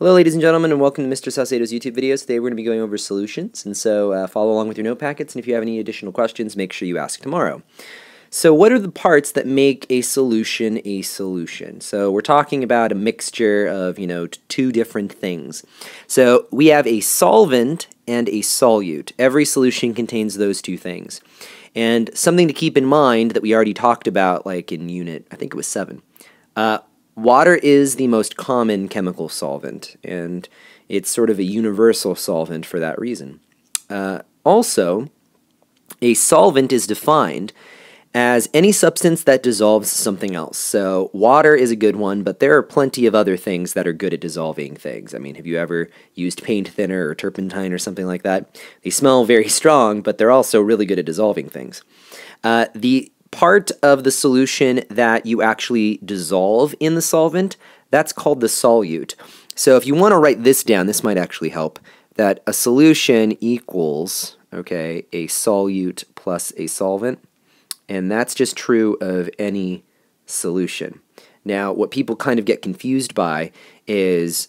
Hello ladies and gentlemen, and welcome to Mr. Saucedo's YouTube videos. Today we're going to be going over solutions, and so follow along with your note packets, and if you have any additional questions, make sure you ask tomorrow. So what are the parts that make a solution a solution? So we're talking about a mixture of, you know, two different things. So we have a solvent and a solute. Every solution contains those two things. And something to keep in mind that we already talked about, like in unit, I think it was 7, water is the most common chemical solvent, and it's sort of a universal solvent for that reason. Also, a solvent is defined as any substance that dissolves something else. So water is a good one, but there are plenty of other things that are good at dissolving things. I mean, have you ever used paint thinner or turpentine or something like that? They smell very strong, but they're also really good at dissolving things. The part of the solution that you actually dissolve in the solvent, that's called the solute. So if you want to write this down, this might actually help, that a solution equals, okay, a solute plus a solvent, and that's just true of any solution. Now, what people kind of get confused by is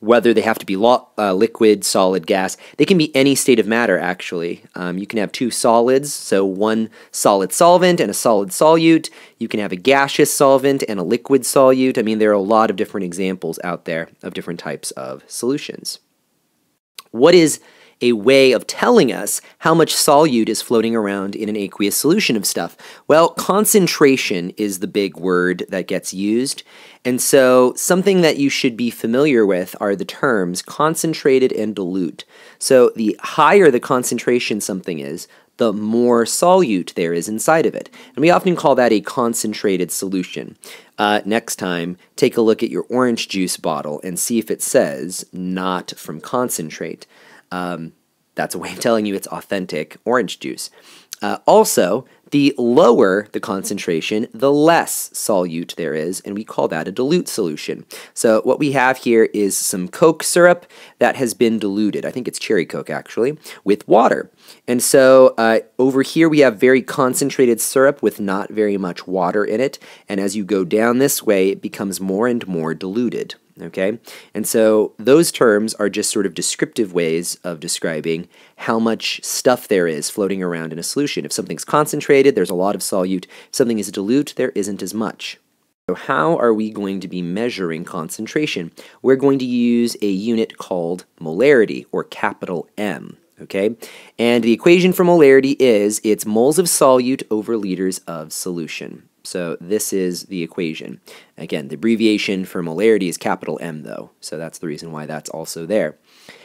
whether they have to be liquid, solid, gas. They can be any state of matter, actually. You can have two solids, so one solid solvent and a solid solute. You can have a gaseous solvent and a liquid solute. I mean, there are a lot of different examples out there of different types of solutions. What is a way of telling us how much solute is floating around in an aqueous solution of stuff? Well, concentration is the big word that gets used. And so something that you should be familiar with are the terms concentrated and dilute. So the higher the concentration something is, the more solute there is inside of it. And we often call that a concentrated solution. Next time, take a look at your orange juice bottle and see if it says not from concentrate. That's a way of telling you it's authentic orange juice. Also, the lower the concentration, the less solute there is, and we call that a dilute solution. So what we have here is some Coke syrup that has been diluted, I think it's cherry Coke actually, with water. And so over here we have very concentrated syrup with not very much water in it, and as you go down this way it becomes more and more diluted. Okay, and so those terms are just sort of descriptive ways of describing how much stuff there is floating around in a solution. If something's concentrated, there's a lot of solute. If something is dilute, there isn't as much. So how are we going to be measuring concentration? We're going to use a unit called molarity, or capital M. Okay, and the equation for molarity is it's moles of solute over liters of solution. So this is the equation. Again, the abbreviation for molarity is capital M, though, so that's the reason why that's also there.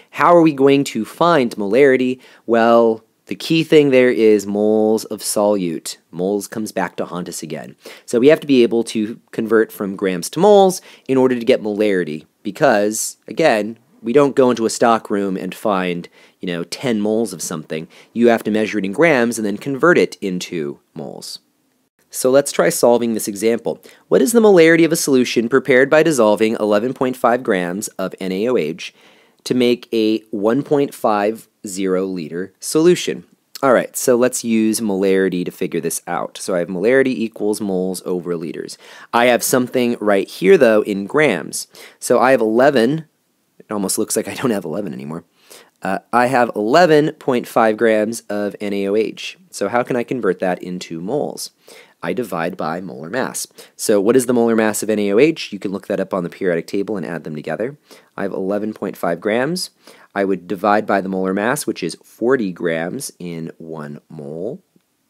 How are we going to find molarity? Well, the key thing there is moles of solute. Moles comes back to haunt us again. So we have to be able to convert from grams to moles in order to get molarity because, again, we don't go into a stock room and find, you know, 10 moles of something. You have to measure it in grams and then convert it into moles. So let's try solving this example. What is the molarity of a solution prepared by dissolving 11.5 grams of NaOH to make a 1.50 liter solution? All right, so let's use molarity to figure this out. So I have molarity equals moles over liters. I have something right here, though, in grams. So I have 11. It almost looks like I don't have 11 anymore. I have 11.5 grams of NaOH. So how can I convert that into moles? I divide by molar mass. So what is the molar mass of NaOH? You can look that up on the periodic table and add them together. I have 11.5 grams. I would divide by the molar mass, which is 40 grams in 1 mole.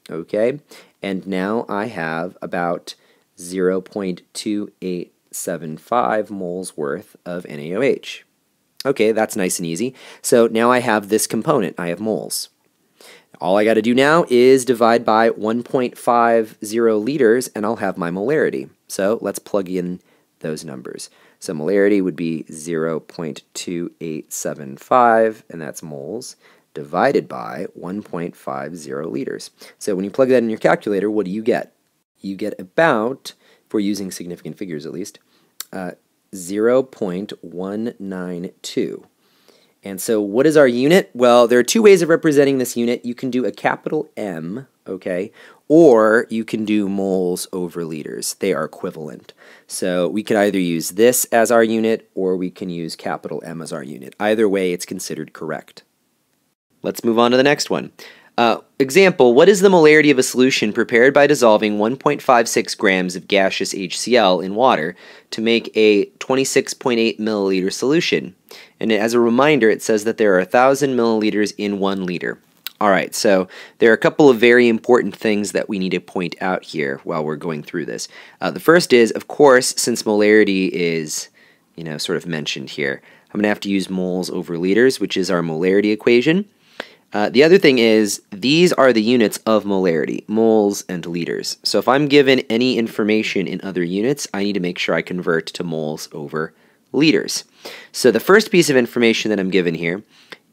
Okay, and now I have about 0.2875 moles worth of NaOH. Okay, that's nice and easy. So now I have this component. I have moles. All I got to do now is divide by 1.50 liters, and I'll have my molarity. So let's plug in those numbers. So molarity would be 0.2875, and that's moles, divided by 1.50 liters. So when you plug that in your calculator, what do you get? You get about, if we're using significant figures at least, 0.192. And so what is our unit? Well, there are two ways of representing this unit. You can do a capital M, okay? Or you can do moles over liters. They are equivalent. So we can either use this as our unit or we can use capital M as our unit. Either way, it's considered correct. Let's move on to the next one. Example, what is the molarity of a solution prepared by dissolving 1.56 grams of gaseous HCl in water to make a 26.8 milliliter solution? And as a reminder, it says that there are 1,000 milliliters in 1 liter. Alright, so there are a couple of very important things that we need to point out here while we're going through this. The first is, of course, since molarity is, you know, sort of mentioned here, I'm going to have to use moles over liters, which is our molarity equation. The other thing is, these are the units of molarity, moles and liters. So if I'm given any information in other units, I need to make sure I convert to moles over liters. So the first piece of information that I'm given here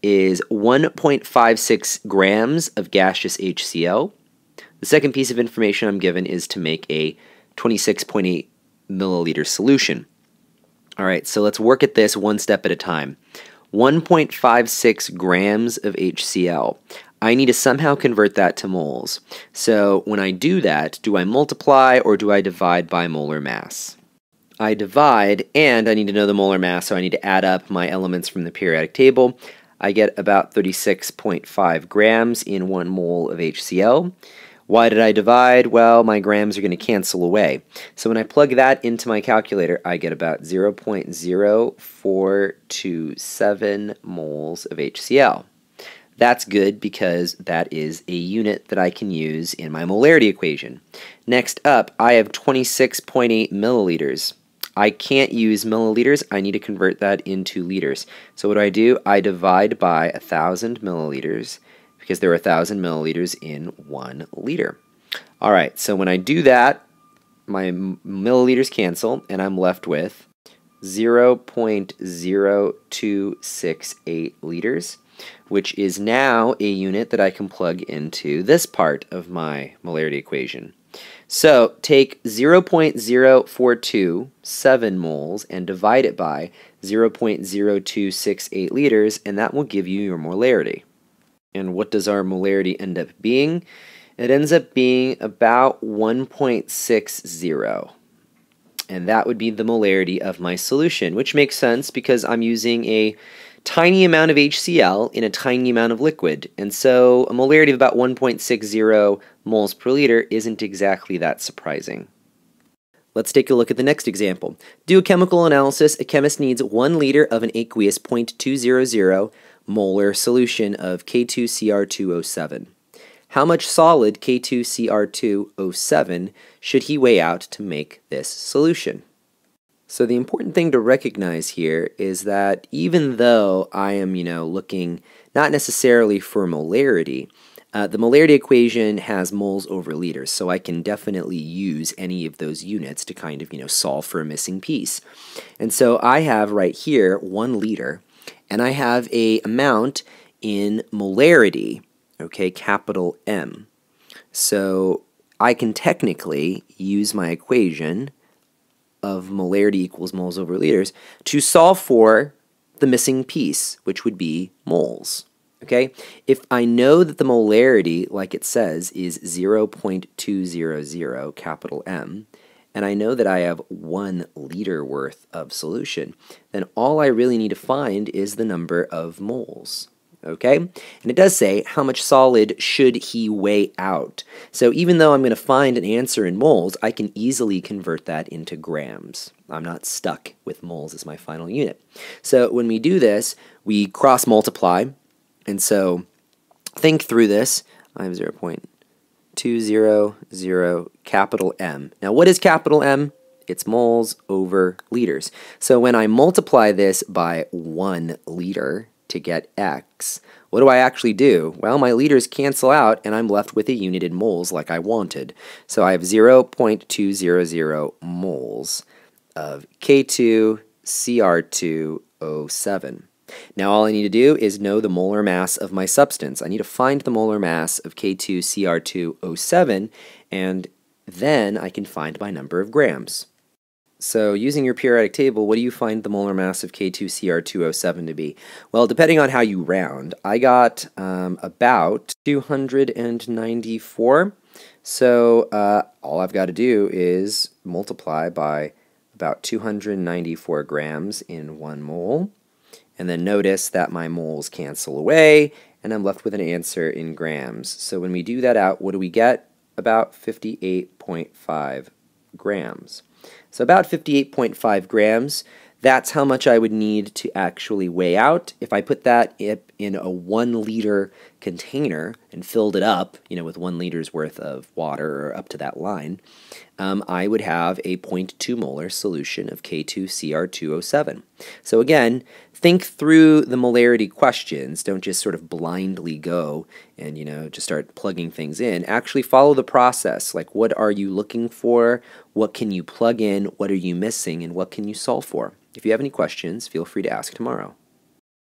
is 1.56 grams of gaseous HCl. The second piece of information I'm given is to make a 26.8 milliliter solution. All right, so let's work at this one step at a time. 1.56 grams of HCl. I need to somehow convert that to moles. So when I do that, do I multiply or do I divide by molar mass? I divide, and I need to know the molar mass, so I need to add up my elements from the periodic table. I get about 36.5 grams in 1 mole of HCl. Why did I divide? Well, my grams are going to cancel away. So when I plug that into my calculator, I get about 0.0427 moles of HCl. That's good because that is a unit that I can use in my molarity equation. Next up, I have 26.8 milliliters. I can't use milliliters, I need to convert that into liters. So what do? I divide by 1,000 milliliters because there are 1,000 milliliters in 1 liter. All right, so when I do that, my milliliters cancel and I'm left with 0.0268 liters, which is now a unit that I can plug into this part of my molarity equation. So take 0.0427 moles and divide it by 0.0268 liters, and that will give you your molarity. And what does our molarity end up being? It ends up being about 1.60. And that would be the molarity of my solution, which makes sense because I'm using a tiny amount of HCl in a tiny amount of liquid, and so a molarity of about 1.60 moles per liter isn't exactly that surprising. Let's take a look at the next example. Do a chemical analysis. A chemist needs 1 liter of an aqueous 0.200 molar solution of K2Cr2O7. How much solid K2Cr2O7 should he weigh out to make this solution? So the important thing to recognize here is that even though I am, looking not necessarily for molarity, the molarity equation has moles over liters, so I can definitely use any of those units to kind of, solve for a missing piece. And so I have right here 1 liter, and I have an amount in molarity, okay, capital M. So I can technically use my equation of molarity equals moles over liters to solve for the missing piece, which would be moles. Okay? If I know that the molarity, like it says, is 0.200 capital M, and I know that I have 1 liter worth of solution, then all I really need to find is the number of moles. Okay? And it does say how much solid should he weigh out. So even though I'm going to find an answer in moles, I can easily convert that into grams. I'm not stuck with moles as my final unit. So when we do this, we cross multiply. And so think through this. I have 0.200 capital M. Now what is capital M? It's moles over liters. So when I multiply this by 1 liter, to get X, what do I actually do? Well, my liters cancel out and I'm left with a unit in moles like I wanted. So I have 0.200 moles of K2Cr2O7. Now all I need to do is know the molar mass of my substance. I need to find the molar mass of K2Cr2O7, and then I can find my number of grams. So using your periodic table, what do you find the molar mass of K2Cr2O7 to be? Well, depending on how you round, I got about 294. So all I've got to do is multiply by about 294 grams in 1 mole. And then notice that my moles cancel away, and I'm left with an answer in grams. So when we do that out, what do we get? About 58.5 grams. So about 58.5 grams, that's how much I would need to actually weigh out. If I put that in a 1 liter container and filled it up, you know, with 1 liter's worth of water or up to that line, I would have a 0.2 molar solution of K2Cr2O7. So again, think through the molarity questions. Don't just sort of blindly go and, you know, just start plugging things in. Actually follow the process. Like, what are you looking for? What can you plug in? What are you missing? And what can you solve for? If you have any questions, feel free to ask tomorrow.